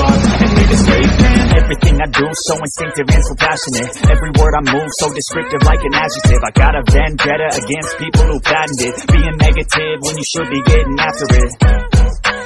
up and make a statement. Everything I do, so instinctive and so passionate. Every word I move, so descriptive like an adjective. I got a vendetta against people who patent it, being negative when you should be getting after it.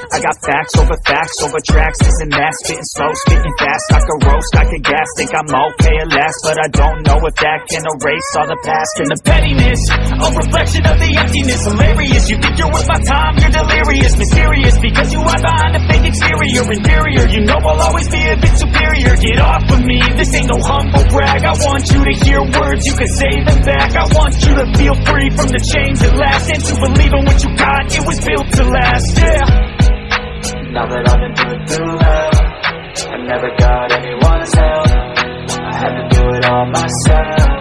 I got facts over tracks, this and that. Spitting slow, spitting fast, I could roast, I could gas. Think I'm okay at last, but I don't know if that can erase all the past. And the pettiness, a reflection of the emptiness. Hilarious, you think you're worth my time, you're delirious. Mysterious, because you are behind a fake exterior. Inferior, you know I'll always be a bit superior. Get off of me, this ain't no humble brag. I want you to hear words, you can say them back. I want you to feel free from the chains at last, and to believe in what you got, it was built to last, yeah. Now that I've been through hell, I never got anyone's help. I had to do it all myself.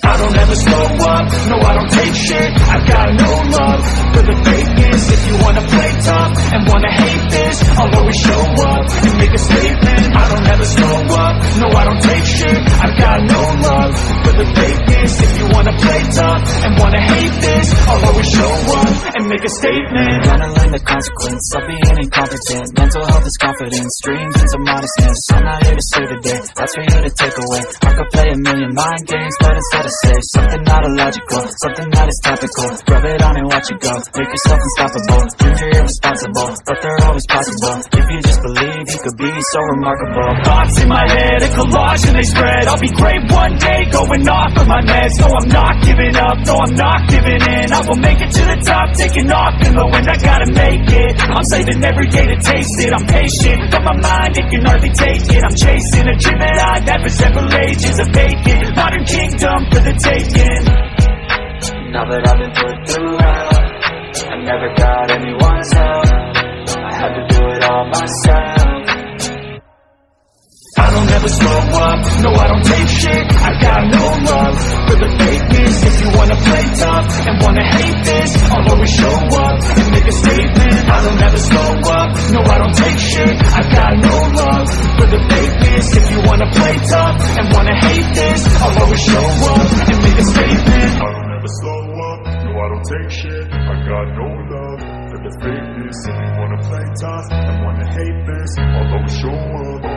I don't ever slow up, no I don't take shit. I've got no love for the fakeness. If you wanna play tough and wanna hate this, I'll always show up and make a statement. I don't ever slow up, no I don't take shit. I've got no love for the fakeness. If you wanna play tough and wanna hate this, I'll always show up and make a statement. Gotta learn the consequence of being incompetent. Mental health is confidence, dreams into modestness. I'm not here to save the day, that's for you to take away. I could play a million mind games, but instead I say something not illogical, something that is topical. Rub it on and watch it go, make yourself unstoppable. Dreams are irresponsible, but they're always possible. If you just believe, you could be so remarkable. Thoughts in my head, a collage and they spread. I'll be great one day, going off of my meds. No, I'm not giving up, no, I'm not giving in. I will make it to the top, taking off in the wind. I gotta make it, I'm saving every day to taste it. I'm patient, but my mind, it can hardly take it. I'm chasing a dream that I've had for several ages. A vacant modern kingdom for the taking. Now that I've been put through hell, I never got anyone's help. I had to do it all myself. I don't ever slow up, no I don't take shit. I got no love for the fakeness. If you wanna play tough and wanna hate this, I'll always show up and make a statement. I don't ever slow up, no I don't take shit. I got no love for the fakeness. If you wanna play tough and wanna hate this, I'll always show up and make a statement. I don't ever slow up, no I don't take shit. I got no love for the fakeness. If you wanna play tough and wanna hate this, I'll always show up.